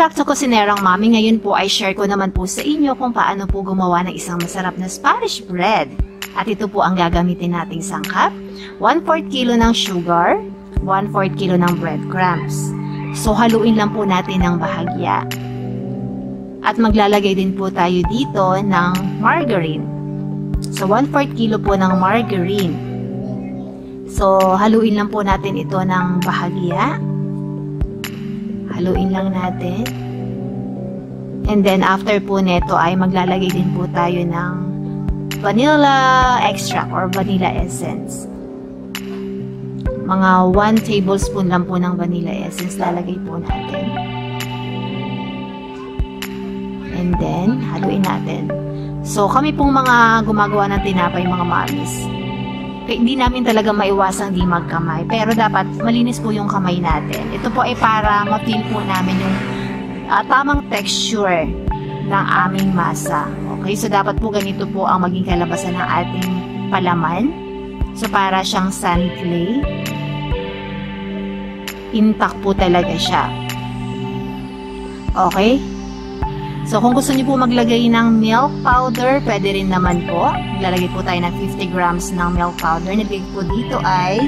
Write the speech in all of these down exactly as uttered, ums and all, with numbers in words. back to Kusinerang Mommy. Ngayon po ay share ko naman po sa inyo kung paano po gumawa ng isang masarap na Spanish bread. At ito po ang gagamitin nating sangkap, one fourth kilo ng sugar, one fourth kilo ng breadcrumbs. So haluin lang po natin ng bahagya. At maglalagay din po tayo dito ng margarine. So one fourth kilo po ng margarine. So haluin lang po natin ito ng bahagya. Haluin lang natin. And then after po neto ay maglalagay din po tayo ng vanilla extract or vanilla essence. Mga one tablespoon lang po ng vanilla essence lalagay po natin. And then haluin natin. So kami pong mga gumagawa ng tinapay, mga mamis, hindi namin talaga maiwasang di magkamay, pero dapat malinis po yung kamay natin. Ito po ay para ma-feel po namin yung uh, tamang texture ng aming masa. Okay, so dapat po ganito po ang maging kalabasan ng ating palaman. So para siyang sand clay, intact po talaga siya. Okay, so kung gusto niyo po maglagay ng milk powder, pwede rin naman po. Maglalagay po tayo ng fifty grams ng milk powder. Nilagay po dito ay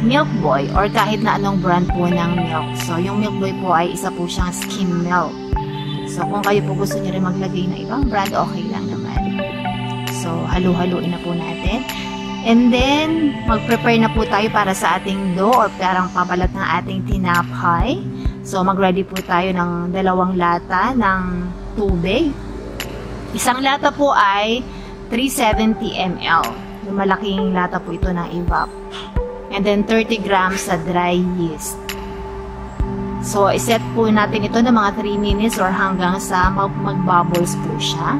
Milk Boy or kahit na anong brand po ng milk. So yung Milk Boy po ay isa po siyang skim milk. So kung kayo po gusto niyo rin maglagay ng ibang brand, okay lang naman. So halu-haluin na po natin. And then mag-prepare na po tayo para sa ating dough or parang pabalat ng ating tinapay. So, mag-ready po tayo ng dalawang lata ng tubig. Isang lata po ay three hundred seventy milliliters. So, malaking lata po ito ng Evap. And then, thirty grams sa dry yeast. So, iset po natin ito ng mga three minutes or hanggang sa mag-bubbles po siya.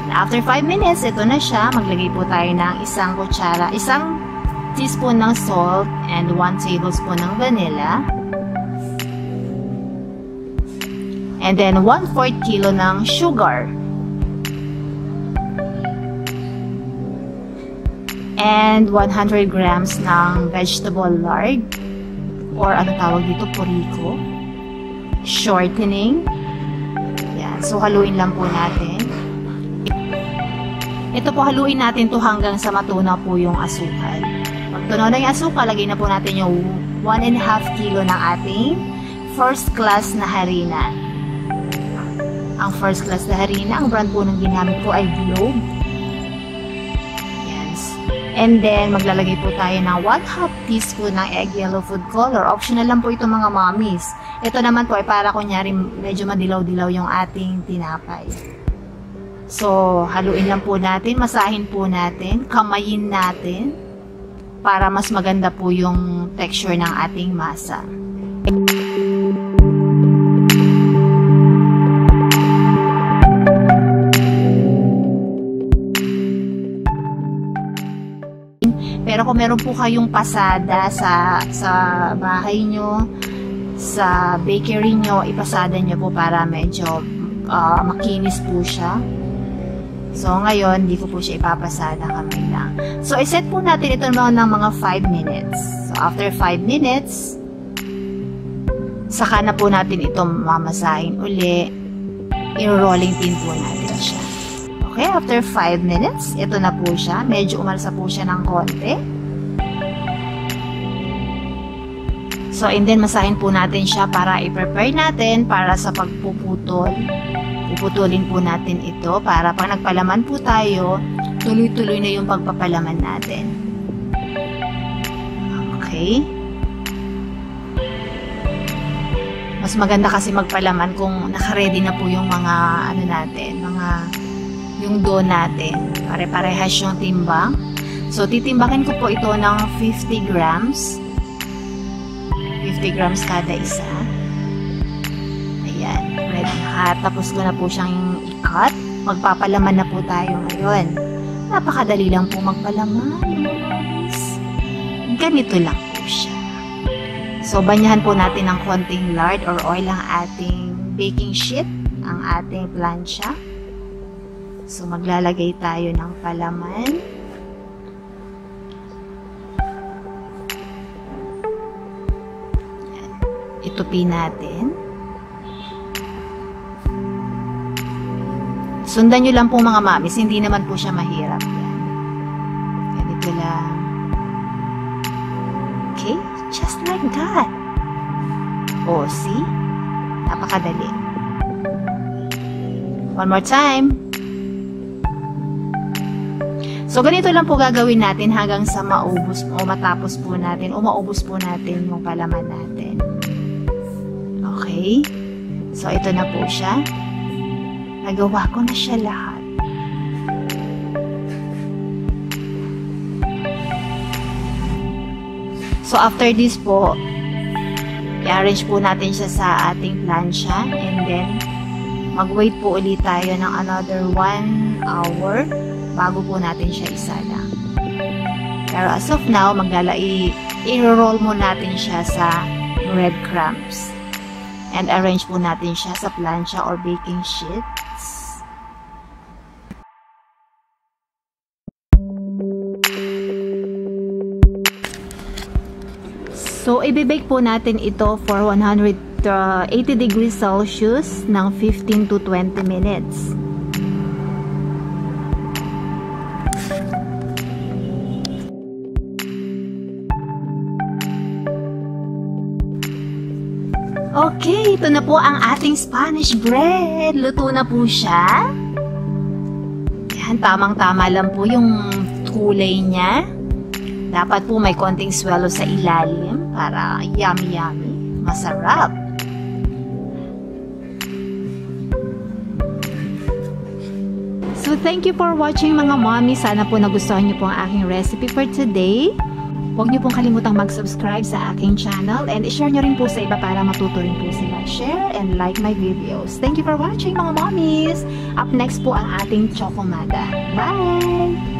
And after five minutes, ito na siya. Maglagay po tayo ng isang kutsara, isang teaspoon ng salt and one tablespoon ng vanilla. And then, one fourth kilo ng sugar. And one hundred grams ng vegetable lard. Or ano tawag dito? Purico. Shortening. Yan. So, haluin lang po natin. Ito po, haluin natin to hanggang sa matunaw po yung asukal. Pag tunaw na yung asukal, lagay na po natin yung one and a half kilo ng ating first class na harina. Ang first class na harina, ang brand po ng ginamit ko ay Bio. Yes. And then, maglalagay po tayo ng one half teaspoon ng egg yellow food color. Optional lang po ito, mga mommies. Ito naman po ay para kunyari medyo madilaw-dilaw yung ating tinapay. So, haluin lang po natin, masahin po natin, kamayin natin para mas maganda po yung texture ng ating masa. Pero kung meron po kayong pasada sa, sa bahay nyo, sa bakery nyo, ipasada nyo po para medyo uh, makinis po siya. So ngayon, di ko po siya ipapasada, kamay lang. So iset po natin ito naman ng mga five minutes. So after five minutes, saka na po natin ito mamasahin uli. I-rolling pin po natin siya. Okay, after five minutes, ito na po siya. Medyo umalsa po siya ng konti. So, and then masahin po natin siya para i-prepare natin para sa pagpuputol. Puputulin po natin ito para pag nagpalaman po tayo, tuloy-tuloy na yung pagpapalaman natin. Okay. Mas maganda kasi magpalaman kung nakaready na po yung mga ano natin, mga yung dough natin. Pare-parehas yung timbang. So, titimbakin ko po ito ng fifty grams. fifty grams kada isa. Ayan. Ready na. Tapos ko na po siyang i-cut. Magpapalaman na po tayo ngayon. Napakadali lang po magpalaman. Ganito lang po siya. So, banyahan po natin ng konting lard or oil ang ating baking sheet, ang ating plancha. So, maglalagay tayo ng palaman. Itupin natin. Sundan nyo lang po mga mamis, hindi naman po siya mahirap. Yan. Ganito lang. Okay? Just like that. Oh, see? Napakadali. One more time. So, ganito lang po gagawin natin hanggang sa maubos o matapos po natin o maubos po natin yung palaman natin. Okay? So, ito na po siya. Nagawa ko na siya lahat. So, after this po, i-arrange po natin siya sa ating plancha. And then, mag-wait po ulit tayo ng another one hour bago po natin siya isala. Pero as of now, maglalai, i-roll mo natin siya sa breadcrumbs. And arrange po natin siya sa plancha or baking sheet. So, ibibake po natin ito for one hundred eighty degrees Celsius ng fifteen to twenty minutes. Okay, ito na po ang ating Spanish bread. Luto na po siya. Yan, tamang-tama lang po yung kulay niya. Dapat po may konting sweldo sa ilalim. Para yummy-yummy. Masarap. So, thank you for watching mga mommy. Sana po nagustuhan niyo po ang aking recipe for today. Huwag niyo pong kalimutang mag-subscribe sa aking channel. And i-share niyo rin po sa iba para matuto rin po sila. Share and like my videos. Thank you for watching mga mommies. Up next po ang ating Chocomada. Bye!